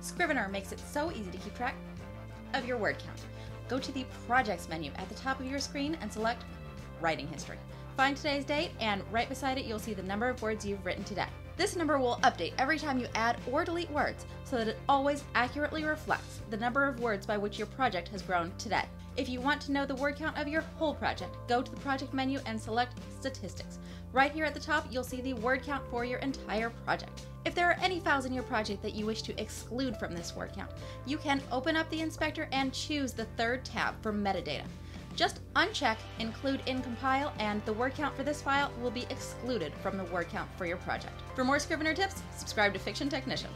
Scrivener makes it so easy to keep track of your word count. Go to the Projects menu at the top of your screen and select Writing History. Find today's date, and right beside it you'll see the number of words you've written today. This number will update every time you add or delete words so that it always accurately reflects the number of words by which your project has grown today. If you want to know the word count of your whole project, go to the Project menu and select Statistics. Right here at the top, you'll see the word count for your entire project. If there are any files in your project that you wish to exclude from this word count, you can open up the inspector and choose the third tab for metadata. Just uncheck Include in Compile, and the word count for this file will be excluded from the word count for your project. For more Scrivener tips, subscribe to Fiction Technician.